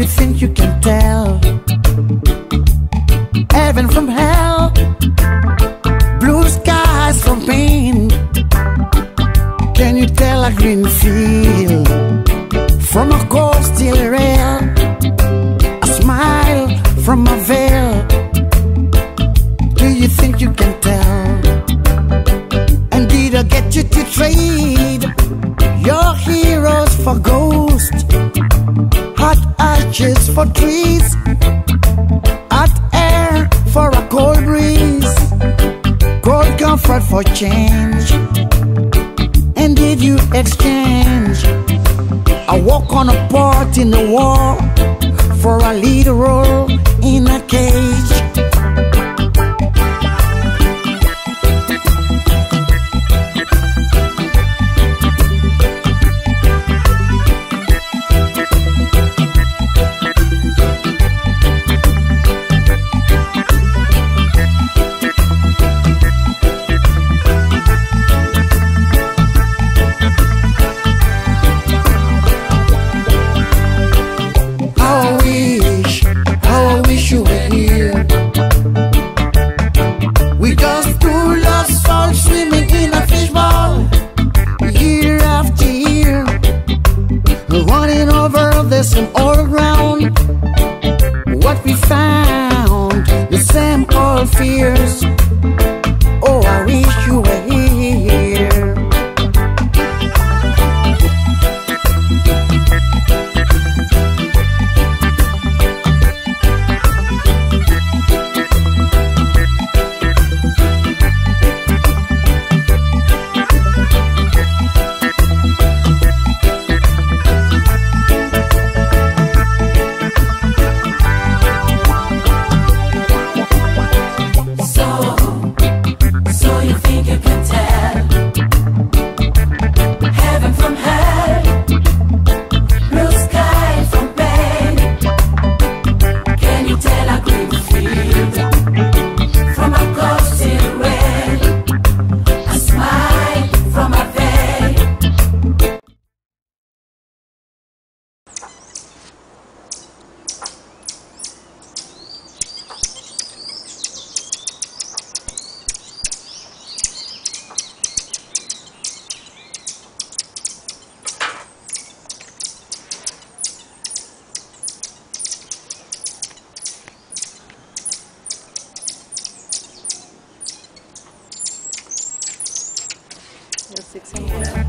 you think you can tell heaven from hell, blue skies from pain? Can you tell a green field from a cold steel rail, a smile from a veil? Do you think you can tell? And did I get you to trade your heroes for ghosts, hot ashes for trees, hot air for a cold breeze, cold comfort for change? And did you exchange a walk on a part in the wall for a lead role in a cage? Same old ground, what we found, the same old fears. Oh, I wish you were here. Six and